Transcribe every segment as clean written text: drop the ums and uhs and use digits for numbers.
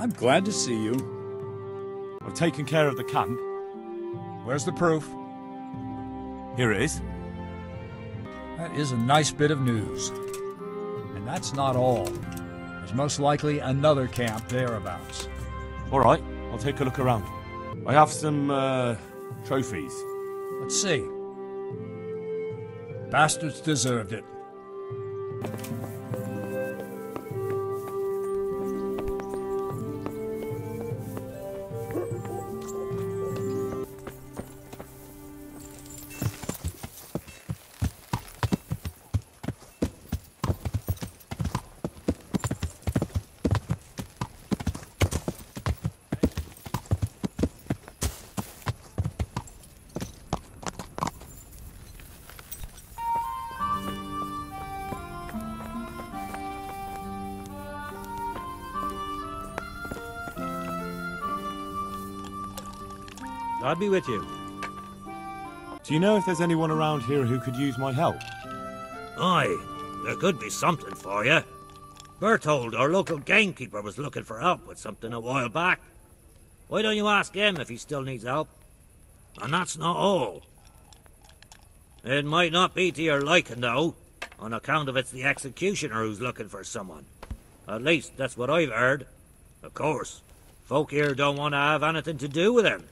I'm glad to see you. I've taken care of the camp. Where's the proof? Here it is. That is a nice bit of news. And that's not all. There's most likely another camp thereabouts. All right, I'll take a look around. I have some, trophies. Let's see. Bastards deserved it. I'd be with you. Do you know if there's anyone around here who could use my help? Aye, there could be something for you. Berthold, our local gamekeeper, was looking for help with something a while back. Why don't you ask him if he still needs help? And that's not all. It might not be to your liking, though, on account of it's the executioner who's looking for someone. At least, that's what I've heard. Of course, folk here don't want to have anything to do with him.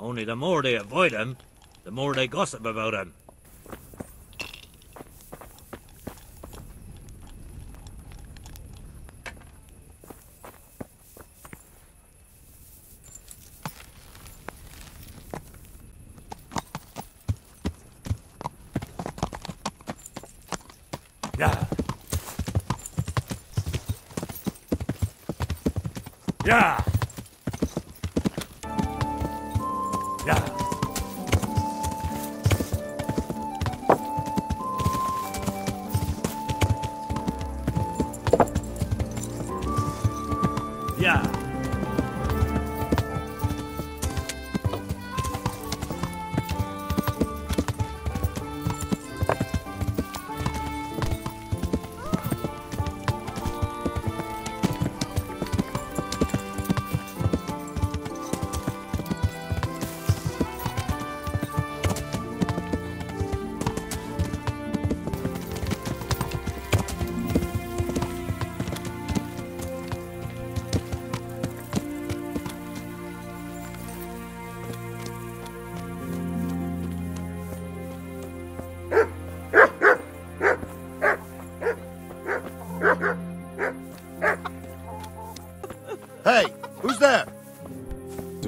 Only the more they avoid him, the more they gossip about him. Yeah!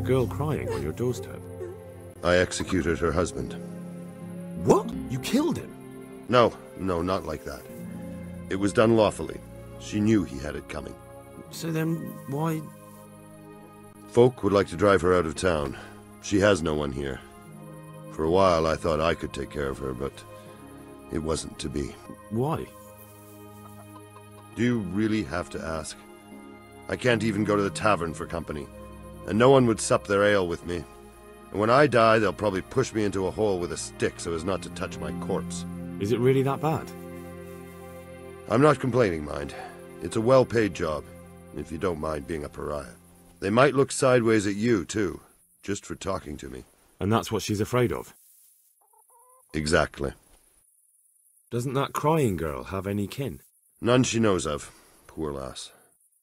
Girl crying on your doorstep. I executed her husband. What? You killed him? No, not like that. It was done lawfully. She knew he had it coming. So then, why? Folk would like to drive her out of town. She has no one here. For a while, I thought I could take care of her, but it wasn't to be. Why? Do you really have to ask? I can't even go to the tavern for company. And no one would sup their ale with me. And when I die, they'll probably push me into a hole with a stick so as not to touch my corpse. Is it really that bad? I'm not complaining, mind. It's a well-paid job, if you don't mind being a pariah. They might look sideways at you, too, just for talking to me. And that's what she's afraid of? Exactly. Doesn't that crying girl have any kin? None she knows of, poor lass.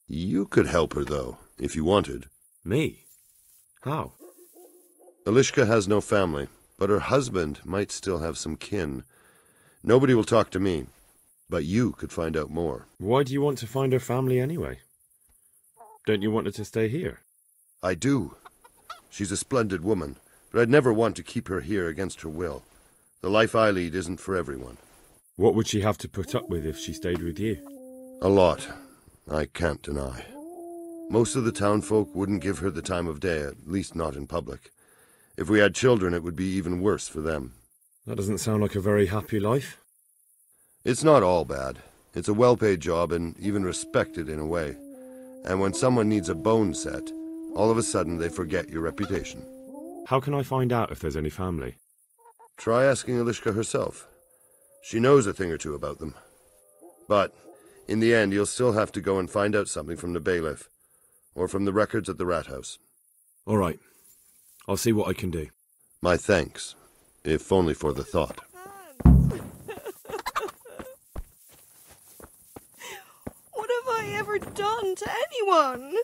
You could help her, though, if you wanted. Me? How? Elishka has no family, but her husband might still have some kin. Nobody will talk to me, but you could find out more. Why do you want to find her family anyway? Don't you want her to stay here? I do. She's a splendid woman, but I'd never want to keep her here against her will. The life I lead isn't for everyone. What would she have to put up with if she stayed with you? A lot. I can't deny. Most of the townfolk wouldn't give her the time of day, at least not in public. If we had children, it would be even worse for them. That doesn't sound like a very happy life. It's not all bad. It's a well-paid job and even respected in a way. And when someone needs a bone set, all of a sudden they forget your reputation. How can I find out if there's any family? Try asking Elishka herself. She knows a thing or two about them. But in the end, you'll still have to go and find out something from the bailiff. or from the records at the Rathaus. All right. I'll see what I can do. My thanks, if only for the thought. What have I ever done to anyone?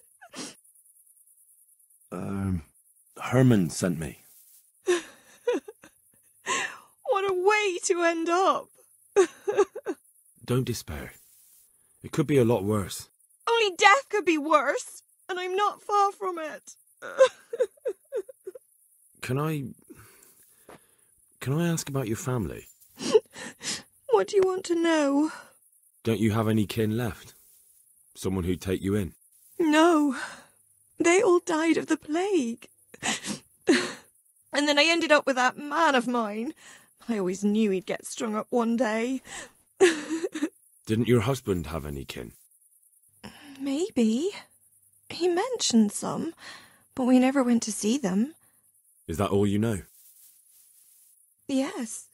Herman sent me. What a way to end up. Don't despair. It could be a lot worse. Only death could be worse, and I'm not far from it. Can I ask about your family? What do you want to know? Don't you have any kin left? Someone who'd take you in? No. They all died of the plague. And then I ended up with that man of mine. I always knew he'd get strung up one day. Didn't your husband have any kin? Maybe. He mentioned some, but we never went to see them. Is that all you know? Yes.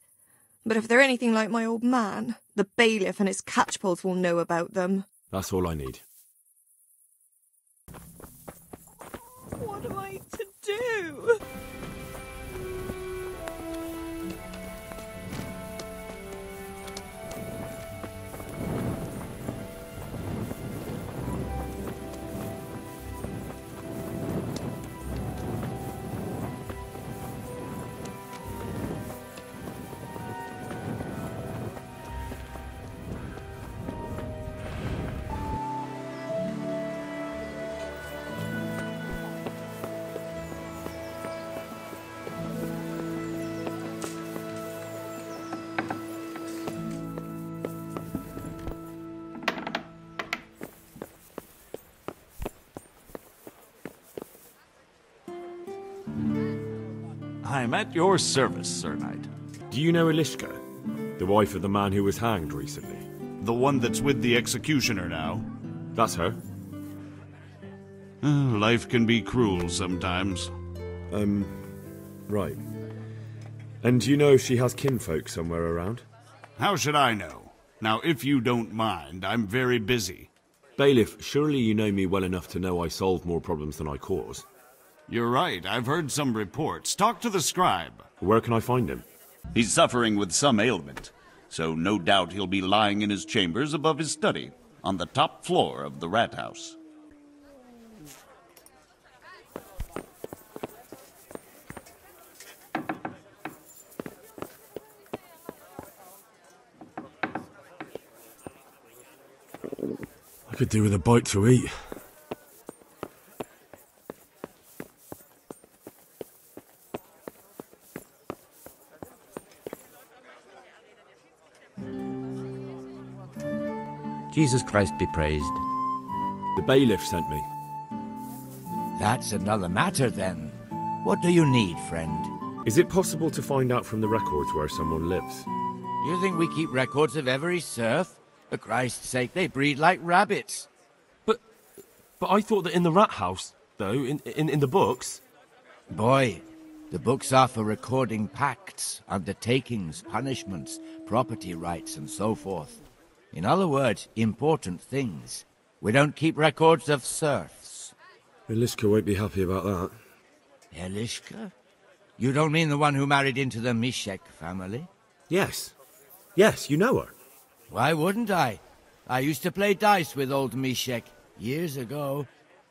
But if they're anything like my old man, the bailiff and his catchpoles will know about them. That's all I need. What am I to do? I'm at your service, Sir Knight. Do you know Elishka, the wife of the man who was hanged recently? The one that's with the executioner now? That's her. Life can be cruel sometimes. Right. And do you know if she has kinfolk somewhere around? How should I know? Now, if you don't mind, I'm very busy. Bailiff, surely you know me well enough to know I solve more problems than I cause. You're right, I've heard some reports. Talk to the scribe. Where can I find him? He's suffering with some ailment, so no doubt he'll be lying in his chambers above his study, on the top floor of the Rathaus. I could do with a bite to eat. Jesus Christ be praised. The bailiff sent me. That's another matter, then. What do you need, friend? Is it possible to find out from the records where someone lives? You think we keep records of every serf? For Christ's sake, they breed like rabbits. But I thought that in the Rathaus, though, in the books... Boy, the books are for recording pacts, undertakings, punishments, property rights, and so forth. In other words, important things. We don't keep records of serfs. Elishka won't be happy about that. Elishka? You don't mean the one who married into the Mishek family? Yes. Yes, you know her. Why wouldn't I? I used to play dice with old Mishek years ago.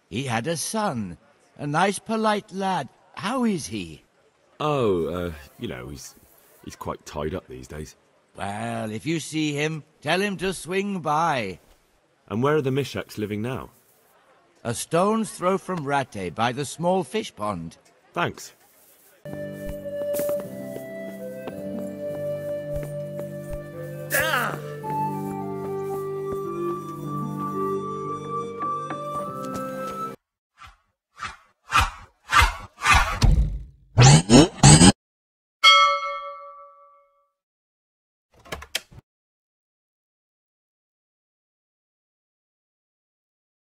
He had a son. A nice, polite lad. How is he? Oh, you know, he's quite tied up these days. Well, if you see him, tell him to swing by. And where are the Misheks living now? A stone's throw from Ratte by the small fish pond. Thanks.